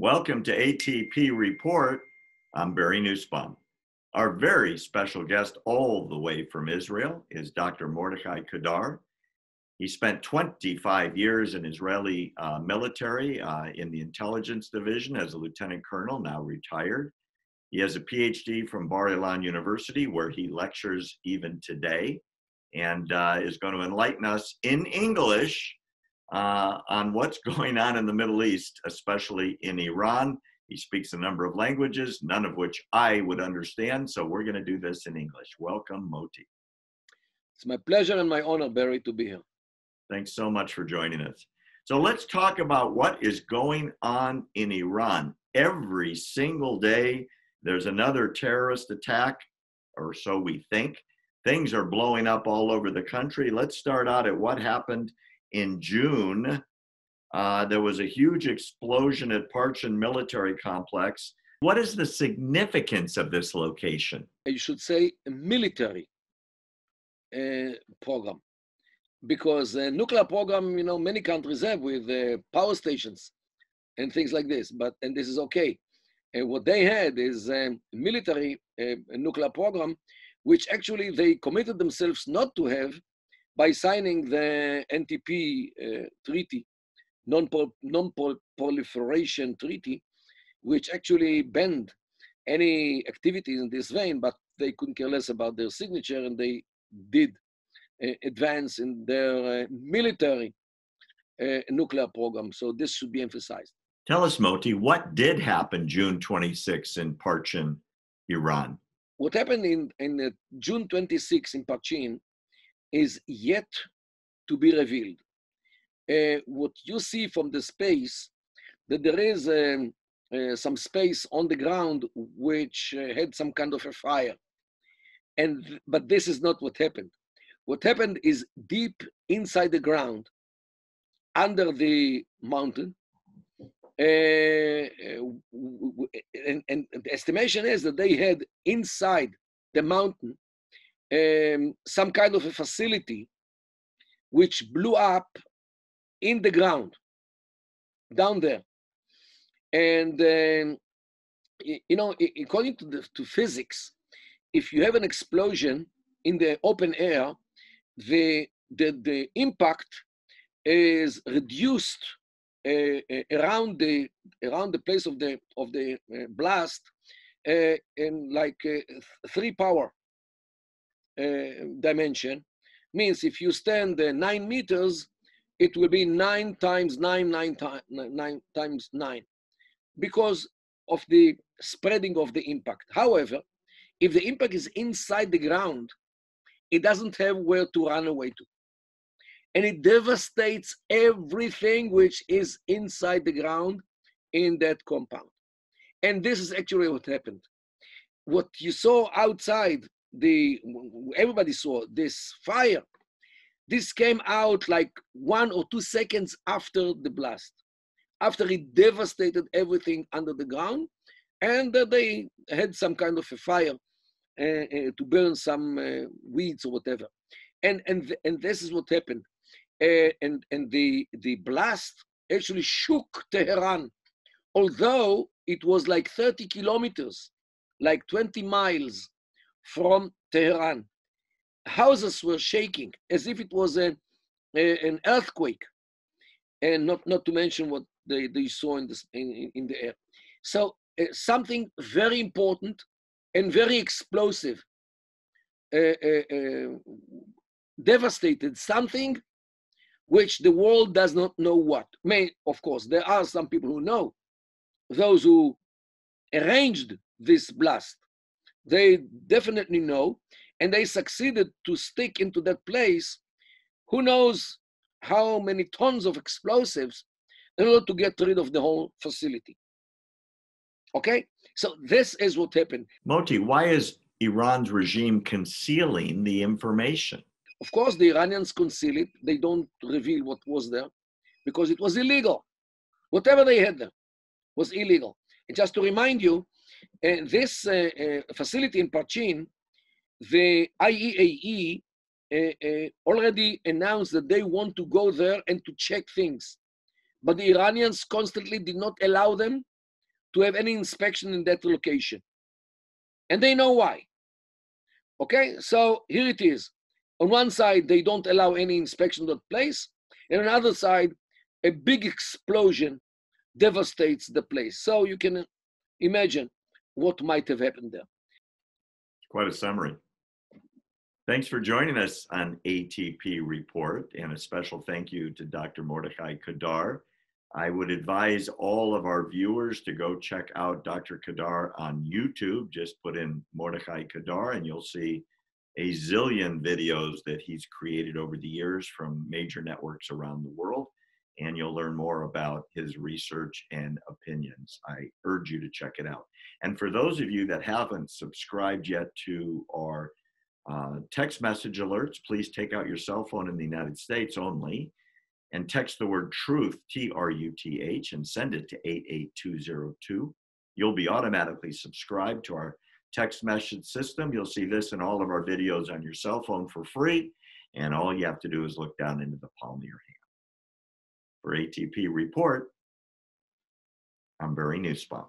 Welcome to ATP Report. I'm Barry Nussbaum. Our very special guest all the way from Israel is Dr. Mordechai Kedar. He spent 25 years in Israeli military in the intelligence division as a lieutenant colonel, now retired. He has a PhD from Bar-Ilan University, where he lectures even today, and is going to enlighten us in English on what's going on in the Middle East, especially in Iran. He speaks a number of languages, none of which I would understand, so we're going to do this in English. Welcome, Moti. It's my pleasure and my honor, Barry, to be here. Thanks so much for joining us. So let's talk about what is going on in Iran. Every single day, there's another terrorist attack, or so we think. Things are blowing up all over the country. Let's start out at what happened in June. There was a huge explosion at Parchin Military Complex. What is the significance of this location? You should say a military program, because a nuclear program, you know, many countries have with power stations and things like this, and this is okay. And what they had is a military nuclear program, which actually they committed themselves not to have by signing the NTP treaty, non-proliferation treaty, which actually banned any activities in this vein, but they couldn't care less about their signature, and they did advance in their military nuclear program. So this should be emphasized. Tell us, Moti, what did happen June 26 in Parchin, Iran? What happened in June 26 in Parchin is yet to be revealed. What you see from the space, that there is some space on the ground which had some kind of a fire. But this is not what happened. What happened is deep inside the ground, under the mountain, and the estimation is that they had inside the mountain some kind of a facility which blew up in the ground, down there. And, you know, according to physics, if you have an explosion in the open air, the impact is reduced around the place of the blast in like 3 power dimension. Means if you stand 9 meters, it will be 9 times 9 because of the spreading of the impact. However, if the impact is inside the ground, it doesn't have where to run away to. And it devastates everything which is inside the ground in that compound. And this is actually what happened. What you saw outside, everybody saw this fire. This came out like 1 or 2 seconds after the blast, after it devastated everything under the ground, and they had some kind of a fire to burn some weeds or whatever. And this is what happened. And the blast actually shook Tehran, although it was like 30 kilometers, like 20 miles from Tehran. Houses were shaking as if it was an earthquake, and not to mention what they saw in the air. So something very important and very explosive devastated something which the world does not know what. Of course, there are some people who know, those who arranged this blast. They definitely know, and they succeeded to stick into that place who knows how many tons of explosives in order to get rid of the whole facility. Okay? So this is what happened. Moti, why is Iran's regime concealing the information? Of course, the Iranians conceal it. They don't reveal what was there because it was illegal. Whatever they had there was illegal. And just to remind you, this facility in Parchin, the IAEA already announced that they want to go there and to check things. But the Iranians constantly did not allow them to have any inspection in that location. And they know why. Okay, so here it is. On one side, they don't allow any inspection that place. And on the other side, a big explosion devastates the place. So you can imagine what might have happened there. Quite a summary. Thanks for joining us on ATP Report, and a special thank you to Dr. Mordechai Kedar. I would advise all of our viewers to go check out Dr. Kedar on YouTube. Just put in Mordechai Kedar and you'll see a zillion videos that he's created over the years from major networks around the world, and you'll learn more about his research and opinions. I urge you to check it out. And for those of you that haven't subscribed yet to our text message alerts, please take out your cell phone in the United States only and text the word truth, T-R-U-T-H, and send it to 88202. You'll be automatically subscribed to our text message system. You'll see this and all of our videos on your cell phone for free, and all you have to do is look down into the palm of your hand. For ATP Report, I'm Barry Nussbaum.